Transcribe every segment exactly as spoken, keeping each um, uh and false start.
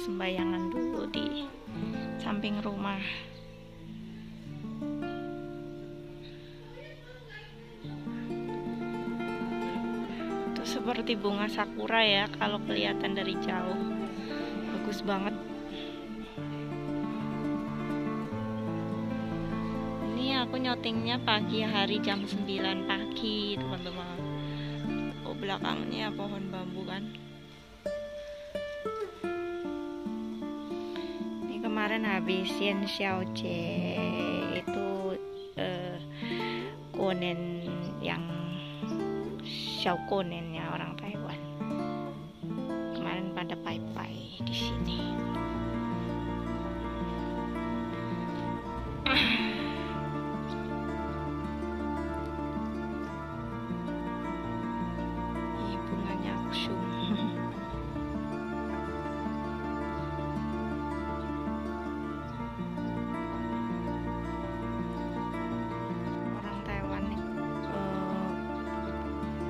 sembahyangan dulu di samping rumah. Itu seperti bunga sakura ya, kalau kelihatan dari jauh. Bagus banget. Ini aku nyotingnya pagi hari jam sembilan pagi, teman-teman. Oh, belakangnya pohon bambu kan. Kemarin habisin Shao Konen itu eh, Konen yang Shao Konen ya, orang Taiwan. Kemarin pada pai-pai di sini. Ini bunganya kusum.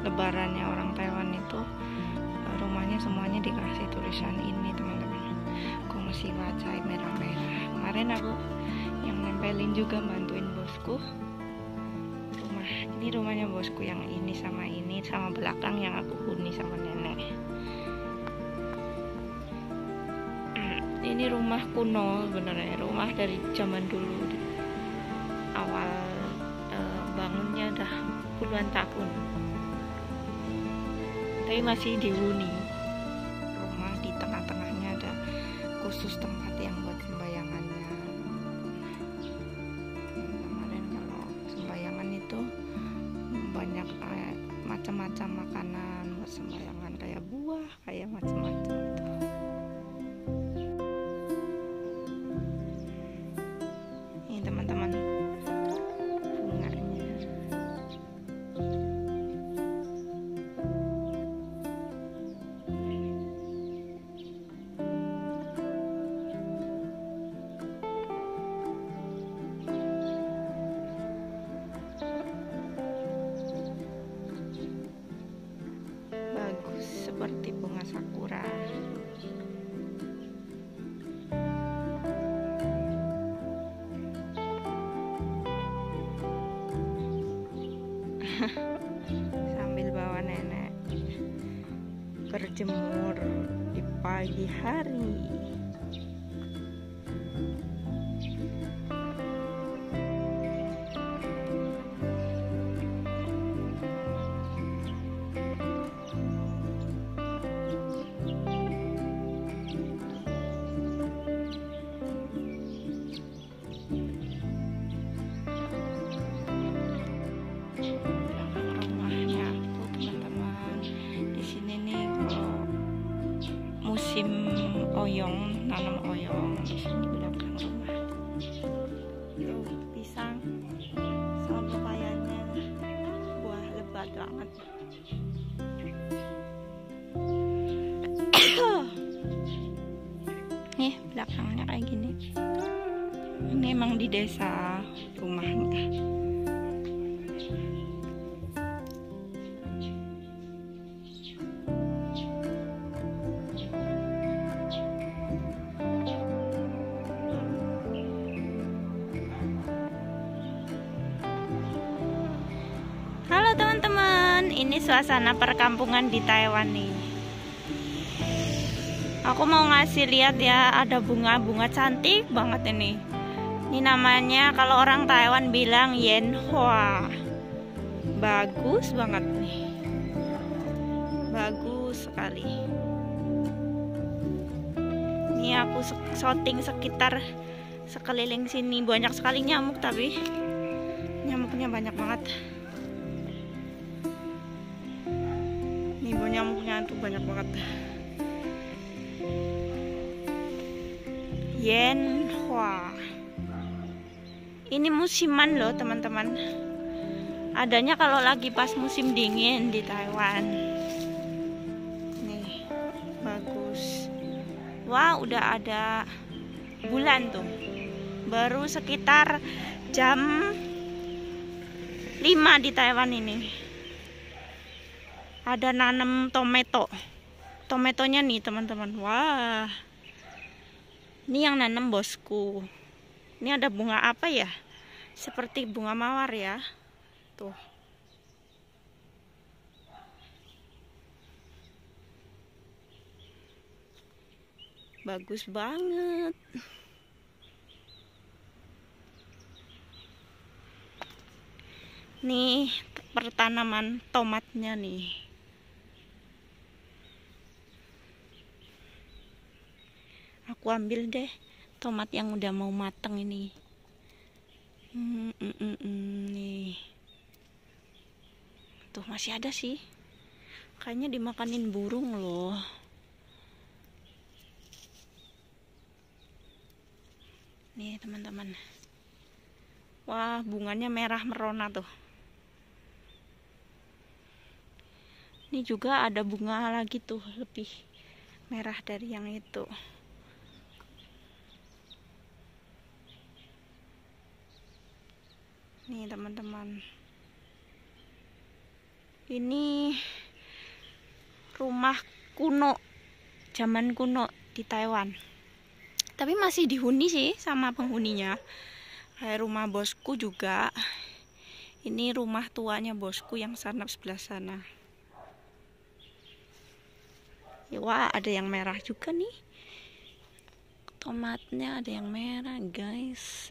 Lebarannya orang Taiwan itu rumahnya semuanya dikasih tulisan ini, teman-teman. Kongsi wacai merah-merah. Kemarin aku yang nempelin juga, bantuin bosku. Rumah ini rumahnya bosku yang ini sama ini sama belakang yang aku huni sama nenek. Ini rumah kuno sebenarnya, rumah dari zaman dulu. Awal eh, bangunnya udah puluhan tahun. Tapi masih dihuni. Rumah di tengah-tengahnya ada khusus tempat yang buat sembayangannya. Kemarin kalau sembayangan itu banyak eh, macam-macam makanan buat sembayangan, kayak buah, kayak macam-macam. Ini teman-teman bunganya. Seperti bunga sakura. Sambil bawa nenek berjemur di pagi hari. Musim oyong, nanam oyong di sini belakang rumah. Tuh, pisang sama pepayanya, buah lebat banget. Nih belakangnya kayak gini. Ini emang di desa rumahnya. Halo teman-teman, ini suasana perkampungan di Taiwan nih. Aku mau ngasih lihat ya, ada bunga-bunga cantik banget ini. Ini namanya kalau orang Taiwan bilang yenhua. Bagus banget nih. Bagus sekali. Ini aku shooting sekitar sekeliling sini, banyak sekali nyamuk tapi nyamuknya banyak banget. Nyamuknya tuh banyak banget. Yenhua. Ini musiman loh teman-teman. Adanya kalau lagi pas musim dingin di Taiwan. Nih bagus. Wah udah ada bulan tuh. Baru sekitar jam lima di Taiwan ini. Ada nanam tomato. Tomatonya nih teman-teman. Wah Ini yang nanam bosku. Ini ada bunga apa ya? Seperti bunga mawar ya. Tuh. Bagus banget. Nih pertanaman tomatnya nih. Aku ambil deh tomat yang udah mau mateng ini. Hmm, mm, mm, mm, nih. Tuh masih ada sih. Kayaknya dimakanin burung loh. Nih teman-teman. Wah, bunganya merah merona tuh. Ini juga ada bunga lagi tuh, lebih merah dari yang itu. Nih teman-teman, ini rumah kuno, zaman kuno di Taiwan. Tapi masih dihuni sih sama penghuninya. Kayak rumah bosku juga. Ini rumah tuanya bosku yang sanap sebelah sana. Wah, ada yang merah juga nih. Tomatnya ada yang merah, guys.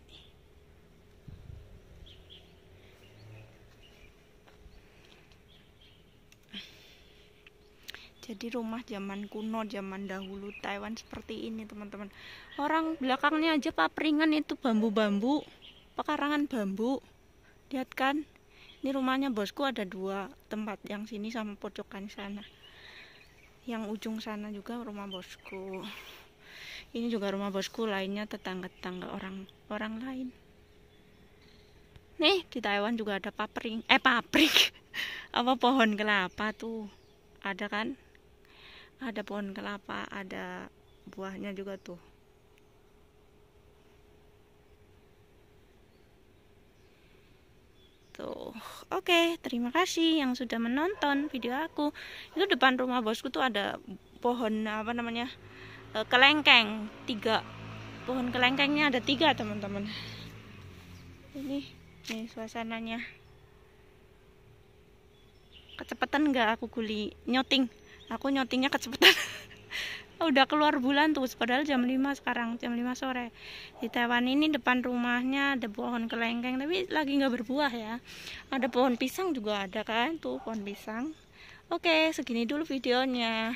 Jadi rumah zaman kuno, zaman dahulu Taiwan seperti ini, teman-teman. Orang belakangnya aja papringan itu bambu-bambu, pekarangan bambu. Lihat kan? Ini rumahnya bosku ada dua tempat, yang sini sama pojokan sana. Yang ujung sana juga rumah bosku. Ini juga rumah bosku lainnya, tetangga-tetangga orang orang lain. Nih di Taiwan juga ada papring, eh paprik, apa pohon kelapa tuh, ada kan? Ada pohon kelapa, ada buahnya juga tuh. Tuh. Oke, terima kasih yang sudah menonton video aku. Itu depan rumah bosku tuh ada pohon apa namanya, e, kelengkeng. Tiga pohon kelengkengnya ada tiga teman-teman. Ini nih suasananya. Kecepatan nggak aku guli nyoting? Aku nyotingnya kecepatan. Udah keluar bulan tuh, padahal jam lima sekarang, jam lima sore. Di Taiwan ini depan rumahnya ada pohon kelengkeng, tapi lagi nggak berbuah ya. Ada pohon pisang juga ada kan, tuh pohon pisang. Oke, segini dulu videonya.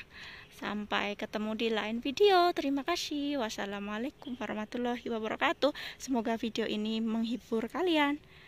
Sampai ketemu di lain video. Terima kasih. Wassalamualaikum warahmatullahi wabarakatuh. Semoga video ini menghibur kalian.